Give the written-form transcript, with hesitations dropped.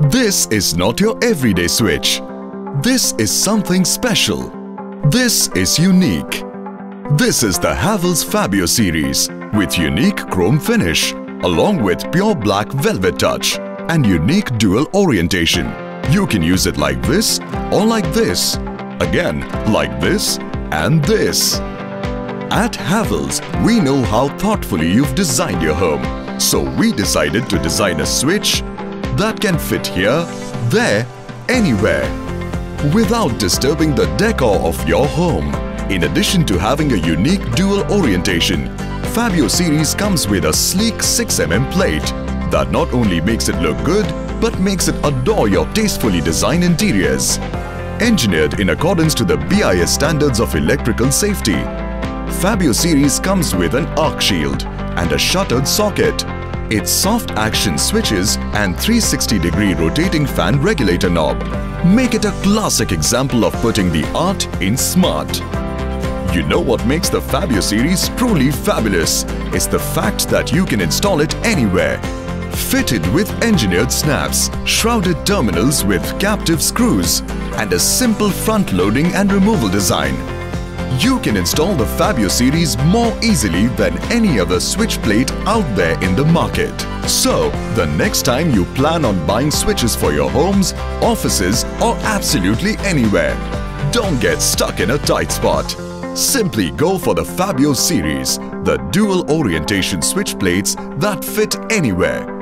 This is not your everyday switch. This is something special. This is unique. This is the Havells Fabio series with unique chrome finish along with pure black velvet touch and unique dual orientation. You can use it like this or like this, again like this and this. At Havells, we know how thoughtfully you've designed your home. So we decided to design a switch that can fit here, there, anywhere, without disturbing the decor of your home. In addition to having a unique dual orientation, Fabio series comes with a sleek 6mm plate that not only makes it look good, but makes it adore your tastefully designed interiors. Engineered in accordance to the BIS standards of electrical safety, Fabio series comes with an arc shield and a shuttered socket. Its soft action switches and 360-degree rotating fan regulator knob make it a classic example of putting the art in smart. You know what makes the Fabio series truly fabulous is the fact that you can install it anywhere. Fitted with engineered snaps, shrouded terminals with captive screws, and a simple front loading and removal design, you can install the Fabio series more easily than any other switch plate out there in the market. So, the next time you plan on buying switches for your homes, offices, or absolutely anywhere, don't get stuck in a tight spot. Simply go for the Fabio series, the dual orientation switch plates that fit anywhere.